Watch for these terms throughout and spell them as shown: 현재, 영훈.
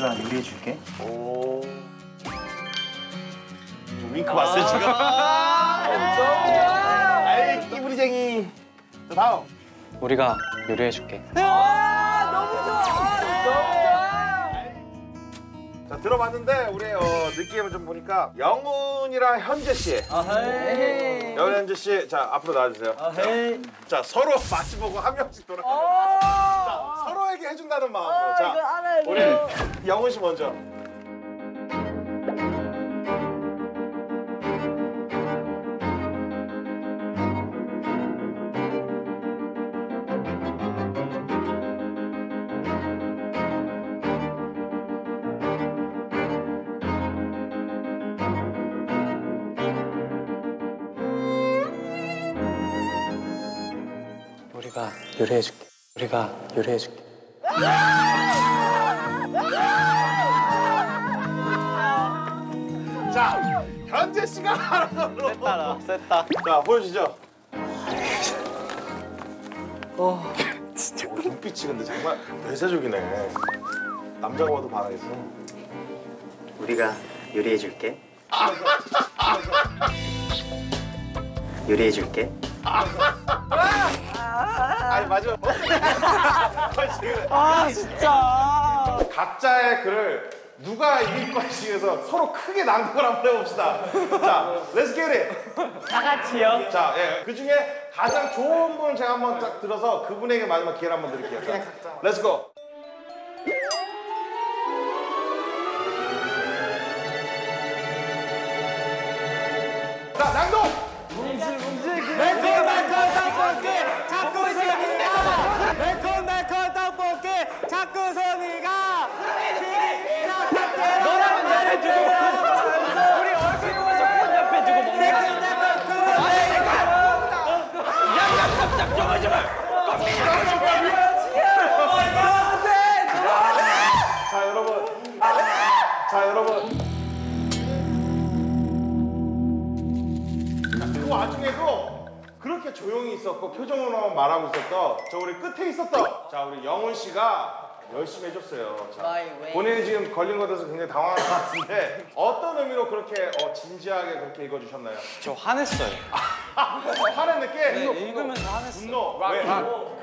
내가 요리해줄게. 오. 윙크 봤어요, 지금? 아이, 끼부리쟁이. 자, 다음. 우리가 요리해줄게. 아, 너무 좋아. 너무 좋아. 자, 들어봤는데 우리 느낌을 좀 보니까 영훈이랑 현재 씨. 아헤이. 영훈, 현재 씨, 자, 앞으로 나와주세요. 아헤이. 자, 서로 마주 보고 한 명씩 돌아가. 자, 서로에게 해준다는 마음으로. 자, 우리 영훈 씨 먼저. 우리가 요리해줄게. 우리가 요리해줄게. 자, 현재 씨가 하는 걸로. 셌다, 셌다. 자, 보여주죠. 어, 진짜. 오, 눈빛이 근데 정말 대세적이네. 남자가 와도 반하겠어. 우리가 요리해줄게. 요리해줄게. 아니 맞아. 아 진짜. 각자의 글을 누가 이길 것인지에서 서로 크게 난국을 한번 해봅시다. 자, Let's get it. 다 같이요. 자, 예. 그 중에 가장 좋은 분을 제가 한번 딱 들어서 그분에게 마지막 기회를 한번 드릴게요. 자, Let's go. 자, 낭독. 움직. 매콤달콤 떡볶이 자꾸 손이가 너랑 나를 주고 우리 얼굴 보면서 혼잡해 주고 먹는 양념 좀 해주마. 자 여러분, 자 여러분, 그 와중에도 그렇게 조용히 있었고 표정으로만 말하고 있었던 저 우리 끝에 있었던 자 우리 영훈 씨가 열심히 해줬어요. 자, 본인이 지금 걸린 것에 대해서 굉장히 당황한 것 같은데 어떤 의미로 그렇게 진지하게 그렇게 읽어주셨나요? 저 화냈어요. 화낸 느낌? 네, 읽으면서 화냈어요. 분노. 왜?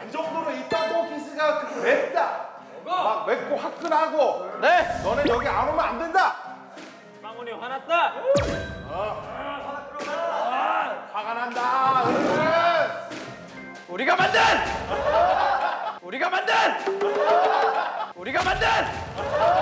그 정도로 이 떡볶이스가 맵다. 막 맵고 화끈하고. 네. 너네 여기 안 오면 안 된다. 망훈이 화났다. 화가 난다. 우리가 만든! 우리가 만든! 우리가 만든!